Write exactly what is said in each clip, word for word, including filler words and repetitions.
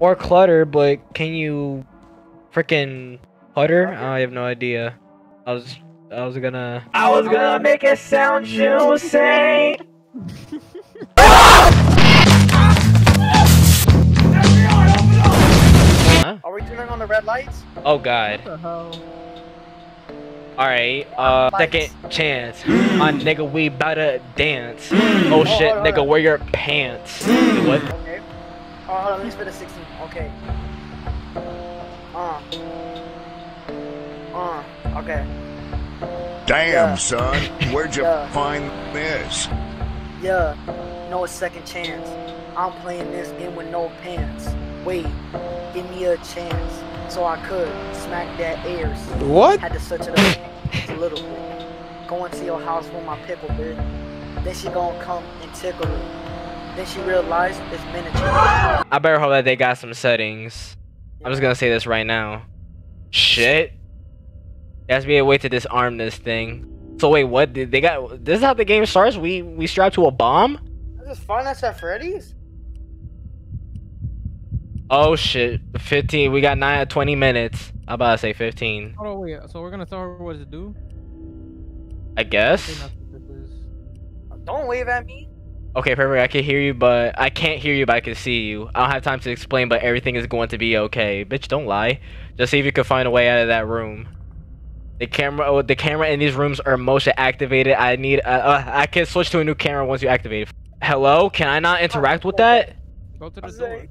More clutter, but can you freaking clutter? Okay. I have no idea. I was I was gonna I was gonna make it sound juicy. Huh? Are we turning on the red lights? Oh god. What the hell? Alright, uh, second chance. My nigga, we boutta dance. Oh shit, oh, nigga, wear your pants. What? Okay. Oh, hold on, let me spit a sixteen. Okay. Uh. Uh. Okay. Damn, yeah. Son. Where'd you yeah. find this? Yeah. No second chance. I'm playing this game with no pants. Wait. Give me a chance. So I could smack that air. What? Had to switch it up a little bit. Going to your house with my pickle, bitch. Then she gonna come and tickle it. Then she realized it's miniature. I better hope that they got some settings. I'm just gonna say this right now. Shit. There has to be a way to disarm this thing. So wait, what? Did they got? This is how the game starts? We we strapped to a bomb? This is fun. That's at Freddy's. Oh shit, fifteen, we got nine, twenty minutes. I'm about to say fifteen. Hold on, wait, so we're gonna tell her what to do? I guess? Don't wave at me. Okay, perfect, I can hear you, but I can't hear you, but I can see you. I don't have time to explain, but everything is going to be okay. Bitch, don't lie. Just see if you can find a way out of that room. The camera, oh, the camera in these rooms are motion activated. I need, uh, uh, I can switch to a new camera once you activate it. Hello, can I not interact with that? Go to the door.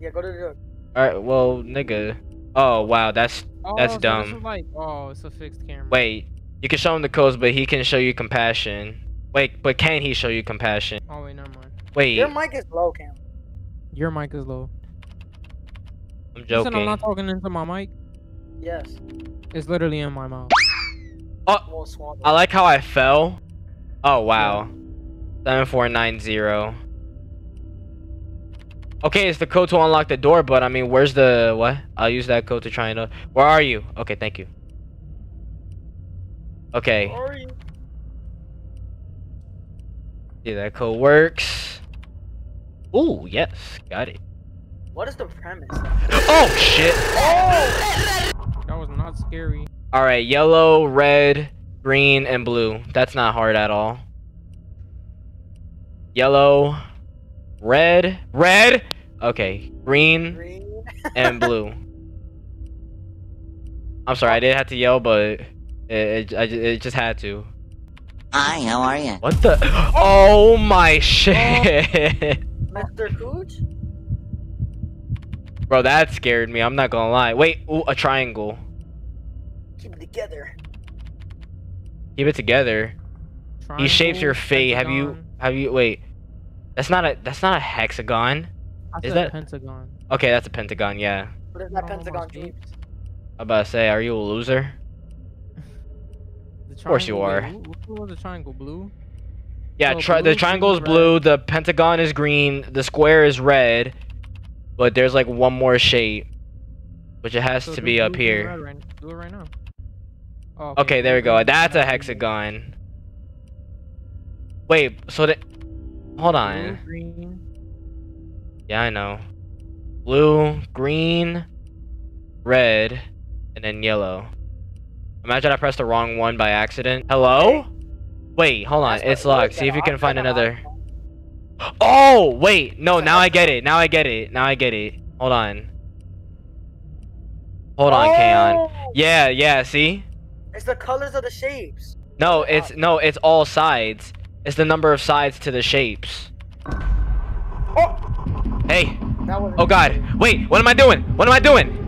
Yeah, go to the door. Alright, well, nigga. Oh, wow, that's oh, that's so dumb. This is like, oh, it's a fixed camera. Wait, you can show him the codes, but he can show you compassion. Wait, but can he show you compassion? Oh, wait, never mind. Wait. Your mic is low, Cam. Your mic is low. I'm joking. You said I'm not talking into my mic? Yes. It's literally in my mouth. Oh, I like how I fell. Oh, wow. Yeah. seven four nine zero. Okay, it's the code to unlock the door, but I mean, where's the what? I'll use that code to try and. Uh, where are you? Okay, thank you. Okay. Where are you? Yeah, that code works. Ooh, yes, got it. What is the premise? Oh shit! Oh! That was not scary. All right, yellow, red, green, and blue. That's not hard at all. Yellow. Red, red, okay, green, green. and blue. I'm sorry, I didn't have to yell, but it, it, I, it just had to. Hi, how are you? What the? Oh my shit. Uh, Mister Cooch? Bro, that scared me, I'm not gonna lie. Wait, ooh, a triangle. Keep it together. Keep it together? Triangle, he shapes your fate, have you, have you, wait. That's not a that's not a hexagon. I said is that a pentagon? Okay, that's a pentagon, yeah. What is that pentagon, James? I'm about to say, are you a loser? Of course you are. What was the triangle? Blue? Yeah, so tri blue, the triangle is blue, red. The pentagon is green, the square is red, but there's like one more shape. Which it has so to be up here. Right, do it right now. Oh, okay, okay, there we go. That's a hexagon. Wait, so the hold on. Blue, green. Yeah, I know. Blue, green, red, and then yellow. Imagine I pressed the wrong one by accident. Hello? Wait, hold on. It's locked. See if you can find another. Oh, wait. No, now I get it. Now I get it. Now I get it. Hold on. Hold on, Kaon. Yeah, yeah, see? It's the colors of the shapes. No, it's no, it's all sides. It's the number of sides to the shapes. Oh! Hey! Oh god! Wait! What am I doing? What am I doing?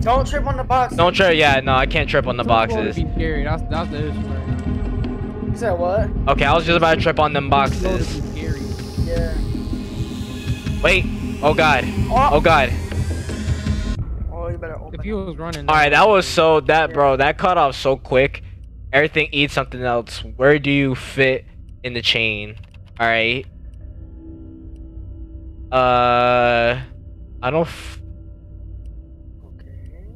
Don't trip on the boxes. Don't trip. Yeah, no, I can't trip on the boxes. Be scary. That's, that's the issue right now. You said what? Okay, I was just about to trip on them boxes. Yeah. Wait! Oh god! Oh, oh god! Oh, you better open. If you was running. All right, that was so that bro. That cut off so quick. Everything eats something else. Where do you fit? In the chain. Alright. Uh. I don't. F okay.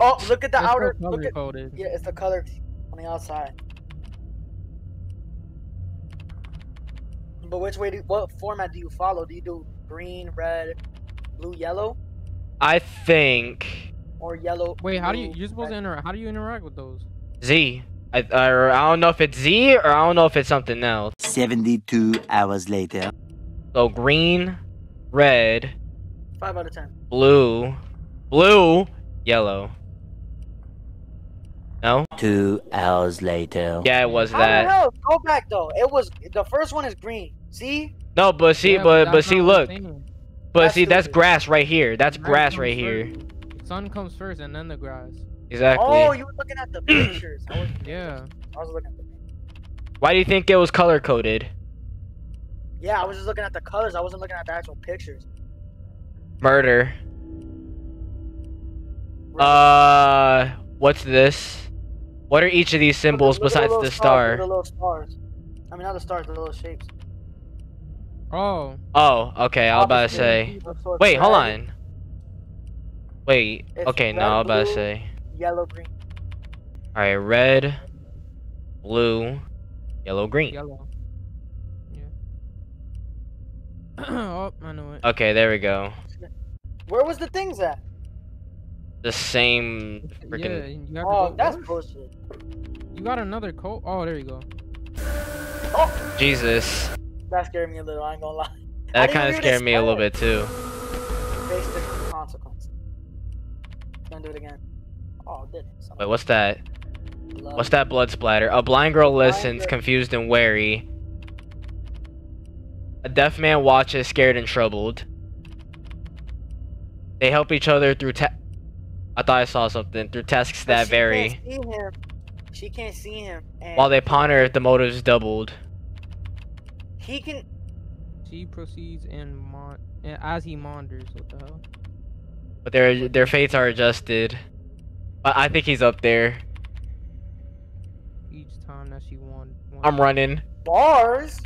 Oh, look at the it's outer. Look at, yeah, it's the color on the outside. But which way do. What format do you follow? Do you do green, red, blue yellow? I think. Or yellow. Wait, blue, how do you? You're supposed red. to interact. How do you interact with those? Z. I, I, I don't know if it's Z or I don't know if it's something else. Seventy-two hours later. So green, red. Five out of ten. Blue, blue, yellow. No. Two hours later. Yeah, it was that. I don't know. Go back though. It was the first one is green. See? No, but see, yeah, but but, but see, look. But that's see, stupid. that's grass right here. That's grass right here. The sun comes first and then the grass. Exactly. Oh, you were looking at the pictures. I was, yeah. I was looking at the pictures. Why do you think it was color coded? Yeah, I was just looking at the colors. I wasn't looking at the actual pictures. Murder. Really? Uh, what's this? What are each of these symbols look, look besides the star? The little stars. I mean, not the stars, the little shapes. Oh. Oh, okay. I was about to say. Wait, hold on. Wait. It's okay, red, no, I was about to say. Yellow, green. All right, red, blue, yellow, green. Yellow. Yeah. Oh, I know it. Okay, there we go. Where was the things at? The same freaking. Yeah, oh, that's bullshit. You got another coat? Oh, there you go. Oh. Jesus. That scared me a little, I ain't gonna lie. That kind of scared me a little bit too. Face the consequences. Gonna do it again. Oh, did it. Wait, what's that? Blood. What's that blood splatter? A blind girl listens, blind confused and wary. A deaf man watches, scared and troubled. They help each other through ta- I thought I saw something. Through tasks but that she vary. Can't see him. She can't see him. And while they ponder if the motives doubled. He can. She proceeds and mon as he maunders. What the hell? But their their fates are adjusted. But I think he's up there. Each time that she won. won I'm running. Bars.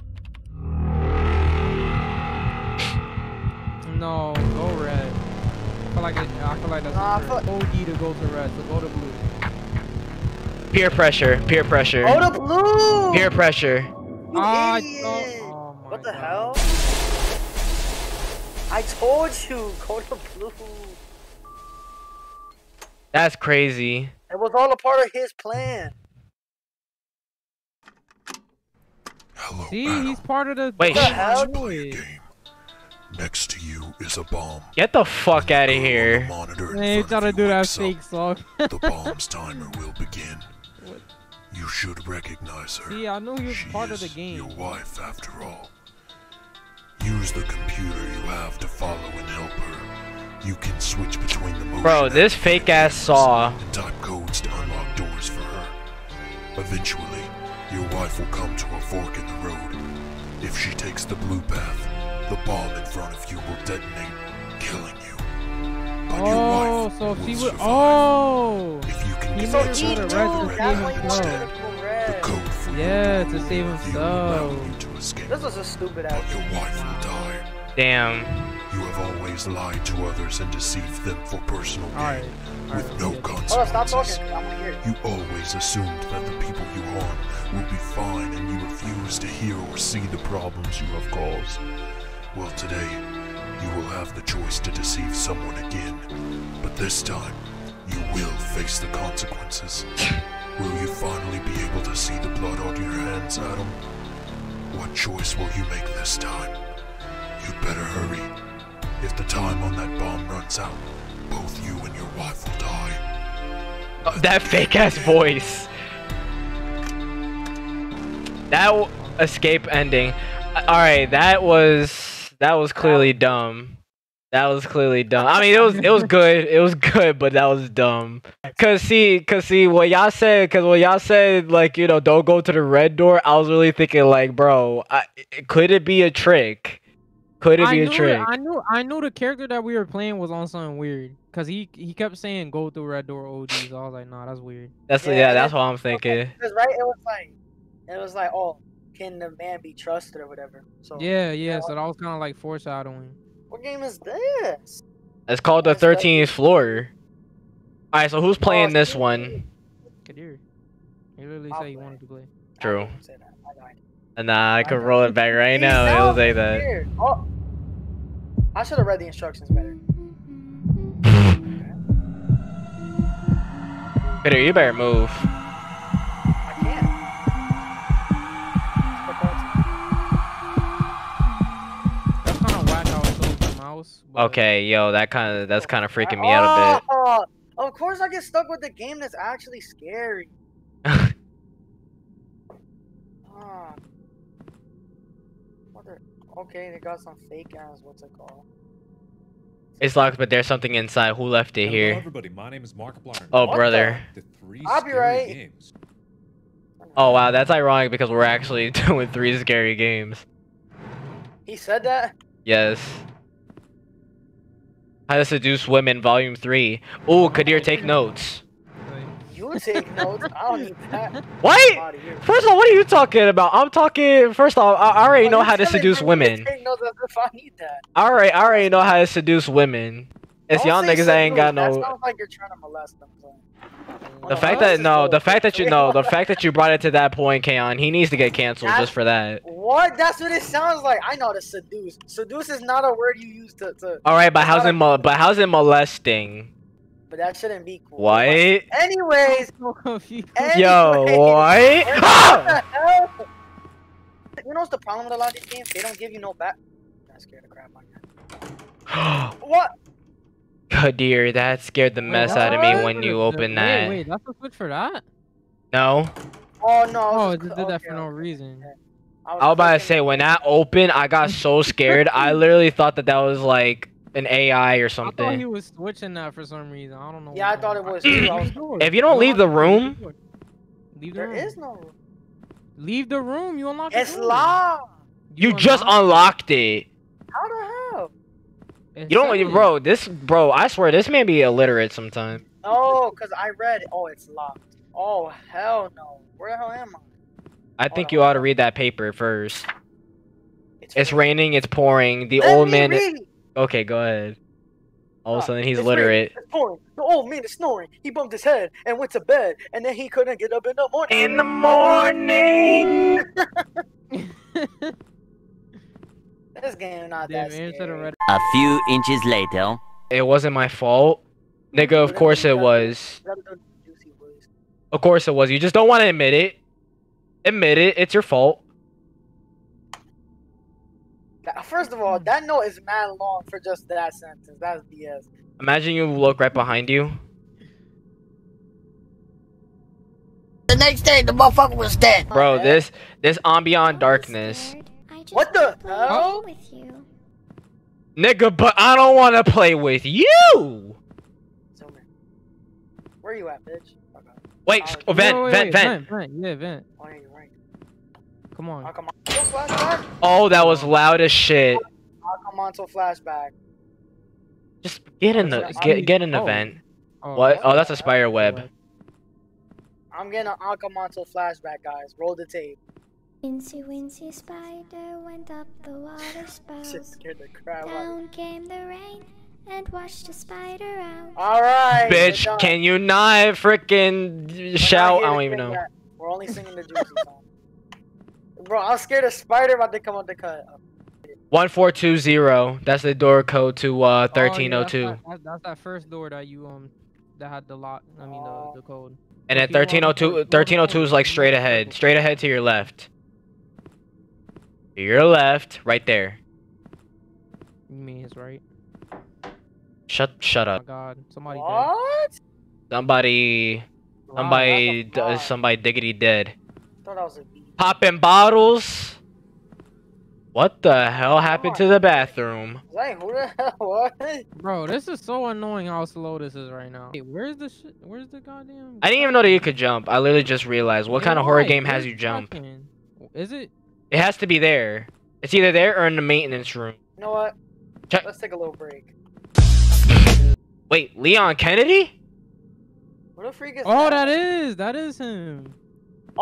No, go red. I feel like it, I feel like that's nah, O D to go to red. So go to blue. Peer pressure. Peer pressure. Go to blue. Peer pressure. Oh, oh, what the God. hell? I told you, go to blue. That's crazy. It was all a part of his plan. Hello, see, Adam. he's part of the. Wait, let's play a game. Next to you is a bomb. Get the fuck out of here! Hey, trying to do that fake song. The bomb's timer will begin. What? You should recognize her. See, I knew you were part of the game. Your wife, after all. Use the computer you have to follow and help her. You can switch between the motion. Bro, this fake ass saw. And type codes to unlock doors for her. Eventually, your wife will come to a fork in the road. If she takes the blue path, the bomb in front of you will detonate, killing you. But your oh, wife so will she would. Oh. If you He made it to the red to Yeah, to save himself. This was a stupid ass. Your wife will die. Damn. You have always lied to others and deceived them for personal gain, right. with right. no consequences. Oh, stop talking. I'm gonna hear it. You always assumed that the people you harm will be fine, and you refuse to hear or see the problems you have caused. Well, today, you will have the choice to deceive someone again, but this time, you will face the consequences. Will you finally be able to see the blood on your hands, Adam? What choice will you make this time? You'd better hurry. If the time on that bomb runs out, both you and your wife will die. Oh, that fake-ass voice. That escape ending. Alright, that was... That was clearly dumb. That was clearly dumb. I mean, it was it was good. It was good, but that was dumb. Cause see, cause see, what y'all said, cause what y'all said, like, you know, don't go to the red door. I was really thinking, like, bro, I, could it be a trick? Could it I be a trick? It, I knew, I knew the character that we were playing was on something weird. Cause he he kept saying go through red door O Ds. So I was like, nah, that's weird. That's yeah, yeah that's what I'm thinking. Okay. Cause right, it was like, it was like, oh, can the man be trusted or whatever? So yeah, yeah. So that was kind of like foreshadowing. What game is this? It's called The Thirteenth Floor. All right, so who's playing this one? Kadir. He literally said he wanted to play. True. Nah, I could roll it back right now. It'll say that. I should have read the instructions better. Okay. Peter, you better move. I can't. That's kind of whack how I sold the mouse. Okay, yo, that kind of that's kind of freaking me oh, out a bit. Of course, I get stuck with the game that's actually scary. Ah. Okay, they got some fake ass. What's it called? It's locked, but there's something inside. Who left it Hello, here? Everybody, my name is Mark Blarn. Oh, what brother. The, the three I'll be right. Games. Oh wow, that's ironic because we're actually doing three scary games. He said that? Yes. How to Seduce Women, Volume Three. Ooh, Kadir, take notes. You take notes. I don't need that. What? First of all, what are you talking about? I'm talking. First off, I, I already know how to seduce women. All right, I already know how to seduce women. It's y'all niggas that ain't got no. That sounds like you're trying to molest them. The fact that no, the fact that you know, the fact that you brought it to that point, Kayon, he needs to get canceled just for that. What? That's what it sounds like. I know how to seduce. Seduce is not a word you use to. to all right, but how's it? But how's it molesting? But that shouldn't be cool. What? Anyways. anyways Yo, what? What the you know what's the problem with a lot of these games? They don't give you no back. I'm scared of crap like that. What? Kadir, that scared the mess wait, out of me when you opened the, that. Wait, wait, that's a switch for that? No. Oh, no. Oh, it just did okay, that for no reason. I was, I was about to say, when that opened, I got so scared. I literally thought that that was like... an A I or something. I thought he was switching that for some reason. I don't know. Yeah, why. I thought it was. If you don't leave the room, leave the there room. is no room. Leave the room. You unlock It's room. locked. You, you just unlocked it. How the hell? It's you don't, silly. bro. This, bro. I swear, this man be illiterate sometime. Oh, cause I read. Oh, it's locked. Oh hell no. Where the hell am I? I think oh, you ought to read that paper first. It's, it's raining. It's pouring. The Let old man. Read. Okay, go ahead. All of a sudden, he's illiterate. The old man is snoring. He bumped his head and went to bed, and then he couldn't get up in the morning. In the morning! This game is not that scary. A few inches later. It wasn't my fault. Nigga, of course it was. Of course it was. You just don't want to admit it. Admit it. It's your fault. First of all, that note is mad long for just that sentence. That's B S. Imagine you look right behind you. The next day, the motherfucker was dead. Bro, this this ambient darkness. What the hell? With you. Nigga, but I don't want to play with you. Where you at, bitch? Wait, oh, vent, wait, wait, vent, wait, vent, vent. Yeah, vent. Why are you right? Come on. I'll come on. Flashback? Oh, that was loud as shit. I'll come on to flashback. Just get in the get get in the oh. vent. Oh. What? Oh, that's a spider web. I'm getting an Akamanto flashback, guys. Roll the tape. Incy Wincy spider went up the water spout. Just scared the crap out. Down came the rain and washed the spider out. All right. Bitch, can you not freaking shout? I don't even know. That. We're only singing the juicy song. Bro, I'm scared a spider about to come out the cut. one four two zero. That's the door code to uh thirteen oh two. Oh, yeah, that's, that, that's that first door that you um that had the lock. I mean the, the code. And then thirteen oh two is like straight ahead. Straight ahead to your left. To your left, right there. You mean it's right? Shut shut up. Oh my god, somebody what? Dead. Somebody wow, somebody somebody diggity dead. I thought I was a popping bottles. What the hell happened to the bathroom? Wait, who the hell was it? Bro, this is so annoying how slow this is right now. Hey, where's the sh where's the goddamn? I didn't even know that you could jump. I literally just realized. What yeah, kind of horror right. game has you jump? Is it? It has to be there. It's either there or in the maintenance room. You know what? Check. Let's take a little break. Wait, Leon Kennedy? What a freak is Oh, that? that is. That is him.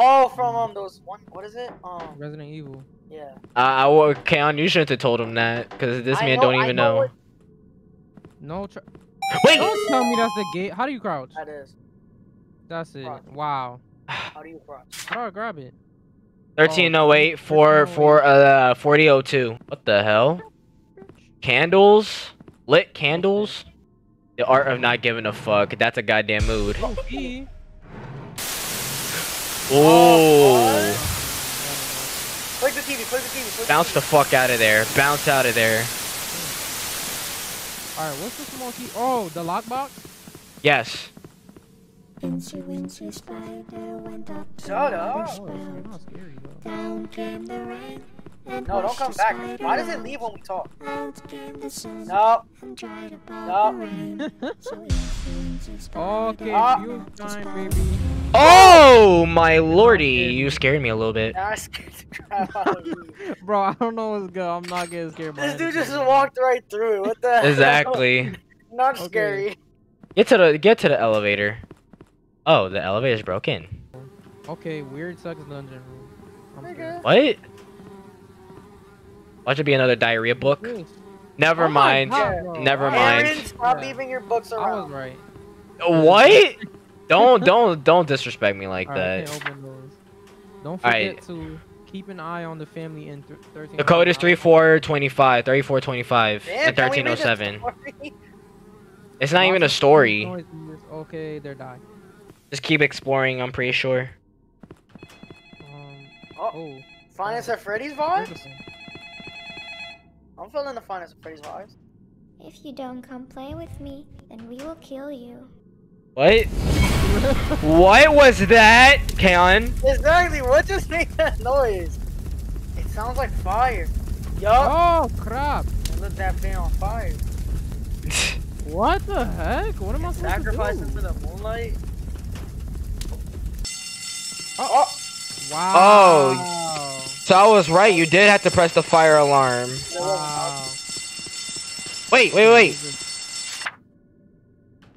Oh, from um those one, what is it? Um, Resident Evil. Yeah. Uh, I well, Kayon, you shouldn't have told him that, cause this I man know, don't even I know. know. It... No. Tra Wait. Don't tell me that's the gate. How do you crouch? That is. That's it. Crouch. Wow. How do you crouch? How do I grab it? thirteen oh eight, four, four, uh, forty oh two. What the hell? Candles? Lit candles? The art of not giving a fuck. That's a goddamn mood. Oh. Play the T V, play the T V, play the T V. Bounce the fuck out of there. Bounce out of there. Alright, what's this small key? Oh, the lockbox? Yes. Incy wincy spider went up to Shut up! Oh, scary, down came the rain. No, don't come back. Why does it leave when we talk? No. No. Okay, oh. You fine, baby. Oh, my lordy. You scared me a little bit. I scared the crap out of you. Bro, I don't know what's good. I'm not getting scared by this dude just walked right through. What the Exactly. Hell? Not okay. Scary. Get to the get to the elevator. Oh, the elevator's broken. Okay, weird sucks dungeon room. What? Watch it be another diarrhea book. Yes. Never oh mind. God, Never mind. Aaron, stop yeah. leaving your books around. I was right. What? don't don't don't disrespect me like All that. Right, open those. Don't forget right. to keep an eye on the family in thirteen. The code is three four two five, thirty-four twenty-five, and thirteen oh seven. It's not Watch even a story. Noise. Okay, they're dying. Just keep exploring. I'm pretty sure. Um, oh, oh. Finance at Freddy's vibes. I'm feeling the finest of Freddy's vibes. If you don't come play with me, then we will kill you. What? What was that, Kaon? Exactly, what just made that noise? It sounds like fire. Yo. Oh, crap. I lit that thing on fire. What the heck? What am I supposed to do? Sacrificing for the moonlight? Oh, oh. Wow. Oh. So I was right, you did have to press the fire alarm. Wow. Wait, wait, wait.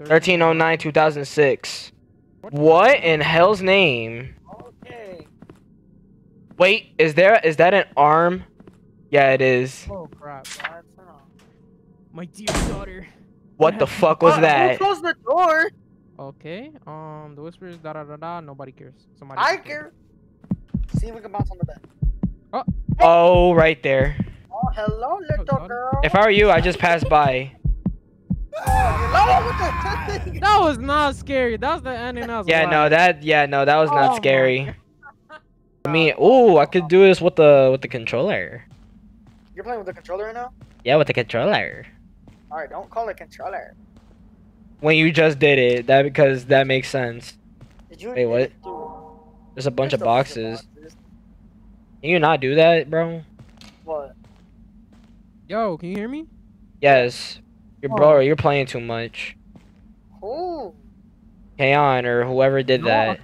thirteen oh nine two thousand six. What in hell's name? Okay. Wait, is there is that an arm? Yeah, it is. Oh crap. My dear daughter. What the fuck was that? Who closed the door? Okay. Um the whispers da da da da, nobody cares. Somebody I care. See if we can bounce on the bed. Oh. Oh, right there. Oh, hello, little girl. If I were you, I just passed by. Oh, what the that was not scary. That was the ending. I was yeah, alive. no, that yeah, no, that was oh, not scary. I mean, ooh, I could do this with the with the controller. You're playing with the controller right now? Yeah, with the controller. All right, don't call it controller. When you just did it, that because that makes sense. Did you Wait, what? There's a bunch There's of boxes. Can you not do that, bro? What? Yo, can you hear me? Yes. Your oh. bro, you're playing too much. Who? Kaon or whoever did no, that.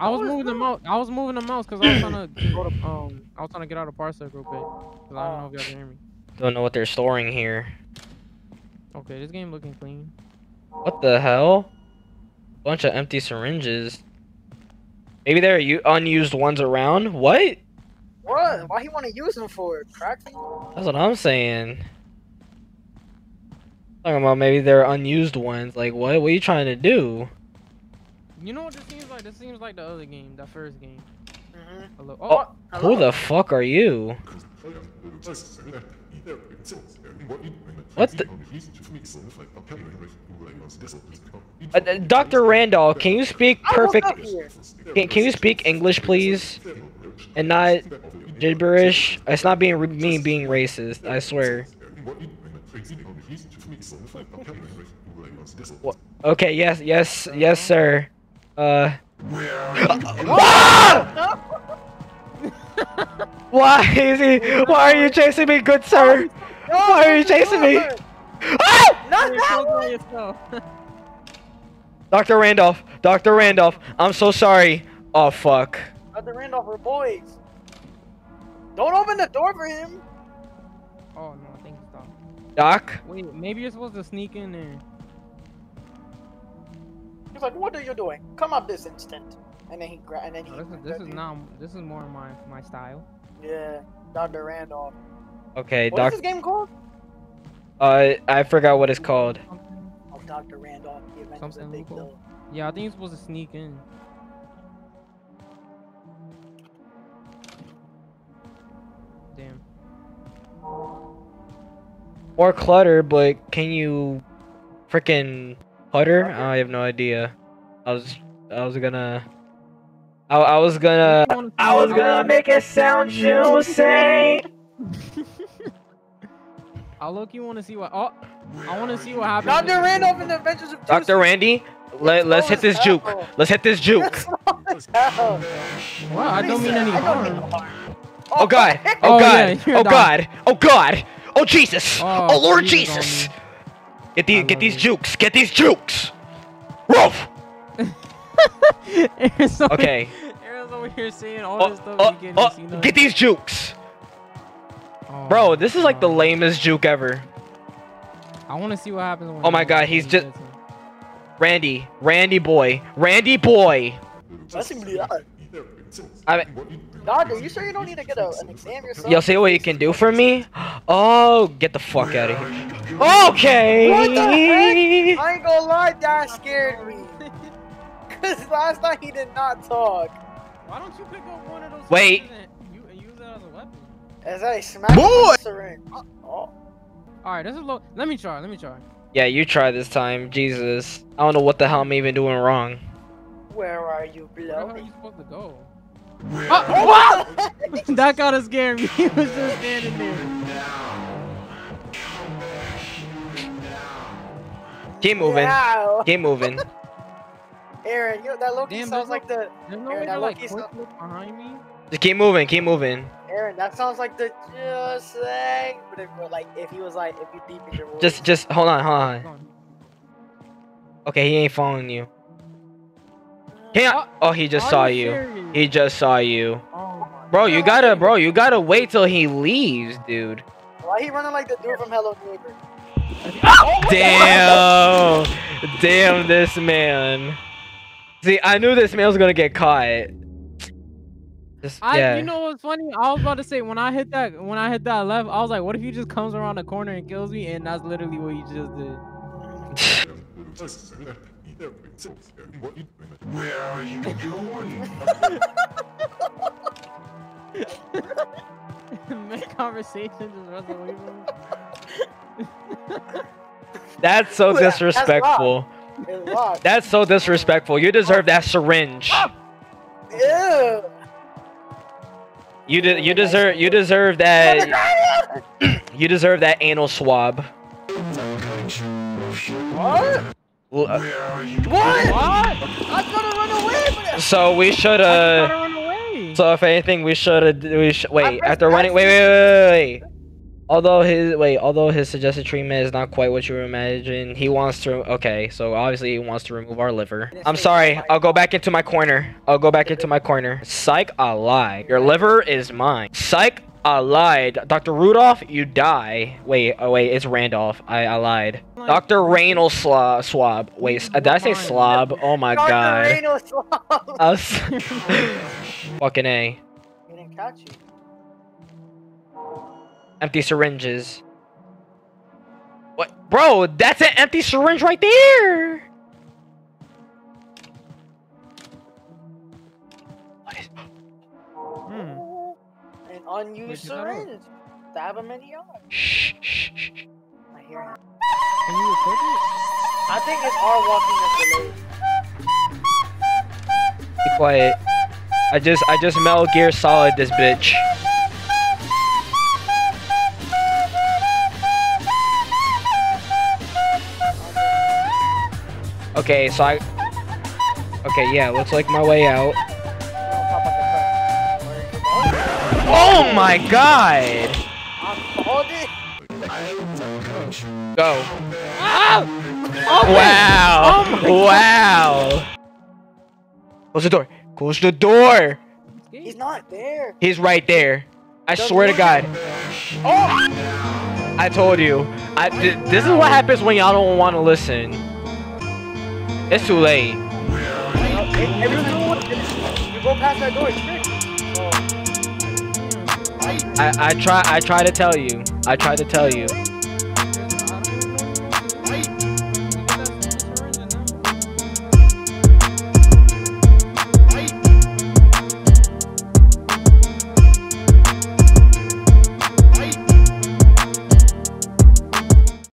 I, I was moving the mouse. I was moving the mouse because I was trying to go to, um. I was trying to get out of Parsec real quick. Cause I don't know if y'all can hear me. Don't know what they're storing here. Okay, this game looking clean. What the hell? Bunch of empty syringes. Maybe there are unused ones around? What? What? Why he want to use them for? Crack? That's what I'm saying. Talking about maybe there are unused ones. Like, what? What are you trying to do? You know what this seems like? This seems like the other game, that first game. Mm-hmm. Hello. Oh, oh, hello. Who the fuck are you? What's the... Uh, Doctor Randolph, can you speak perfect? Can, can you speak English, please? And not gibberish? It's not being me being racist, I swear. What? Okay, yes, yes, yes, sir. Uh. Why is he? Why are you chasing me, good sir? Why are you chasing me? Oh! Not that one! Doctor Randolph, Doctor Randolph, I'm so sorry. Oh fuck. Doctor Randolph, we're boys. Don't open the door for him. Oh no, I think it's Doc. Doc? Wait, maybe you're supposed to sneak in there. He's like, what are you doing? Come up this instant. And then he gra and then he. Oh, this is, this is not. This is more my my style. Yeah, Doctor Randolph. Okay, Doctor. What's this game called? Uh, I forgot what it's called. Oh, Doctor Randolph. Something big cool. Yeah, I think you're supposed to sneak in. Damn. Or clutter, but can you freaking clutter? Okay. I have no idea. I was I was gonna I, I was gonna I was gonna make it sound juicy. I look, you want to see what? Oh, I want to see what happens. Doctor Randolph and the Adventures of Doctor Randy, let, let's hit this juke. Let's hit this juke. Wow, I don't mean any harm. Oh God! Oh God! Oh God! Oh God! Oh Jesus! Oh Lord Jesus! Get these, get these jukes! Get these jukes! Ruff! Okay. Aaron's over here saying all this stuff. Get these jukes! Bro, this is like the lamest juke ever. I want to see what happens when... Oh my god, he's just... Randy. Randy boy. Randy boy! That's even bad. I mean... God, are you sure you don't need to get a, an exam yourself? Yo, see what you can do for me? Oh, get the fuck out of here. Okay! What the heck? I ain't gonna lie, that scared me. Because last night he did not talk. Why don't you pick up one of those... Wait. ...and use that as a weapon? As I smack the syringe. Oh. All right, this is low. Let me try. Let me try. Yeah, you try this time, Jesus. I don't know what the hell I'm even doing wrong. Where are you, bro? Where are you supposed to go? Oh, oh, what? That got us scared. He was just standing there. Keep moving. Wow. Keep moving. Aaron, you know that Loki Damn, sounds like the. There's no Aaron, way that like Loki sounds behind me. Just keep moving, keep moving. Aaron, that sounds like the just thing. But if like if he was like if you deep in your voice. Just just hold on, hold on. Okay, he ain't following you. Can't oh he just saw you. He just saw you. Bro, you gotta bro, you gotta wait till he leaves, dude. Why he running like the dude from Hello Neighbor? Damn Damn this man. See, I knew this man was gonna get caught. Just, I, yeah. You know what's funny? I was about to say when I hit that when I hit that left, I was like, what if he just comes around the corner and kills me? And that's literally what he just did. Where are you going? Make conversation just runs away from me. That's so disrespectful. That's, that's so disrespectful. You deserve that syringe. Ew. You de you deserve you deserve that you deserve that anal swab. What? L what? What? I was gonna run away from it. So we should uh. Run away. So if anything, we should we should wait after running. Wait, wait, wait, wait, wait. Although his wait, although his suggested treatment is not quite what you imagine, he wants to. Okay, so obviously he wants to remove our liver. I'm sorry. I'll go back into my corner. I'll go back into my corner. Psych, I lied. Your liver is mine. Psych, I lied. Doctor Rudolph, you die. Wait, oh wait, it's Randolph. I, I lied. Doctor Rainal slo swab. Wait, did I say slob? Oh my god. Doctor Rainal swab. I was fucking A. We didn't catch you. Empty syringes. What? Bro, that's an empty syringe right there! What is... Hmm. An unused syringe. Stab him in the eye. Shh, shh, shh. I hear him. Can you record it? I think it's all walking up the lake. Be quiet. I just, I just Metal Gear Solid this bitch. Okay, so I... Okay, yeah, looks like my way out. Oh my god! Go. Oh, wow! Oh wow! Close the door! Close the door! He's not there! He's right there. I swear to god. Oh! I told you. I, th this is what happens when y'all don't want to listen. It's too late. You go past that door, it's I I try I try to tell you. I try to tell you.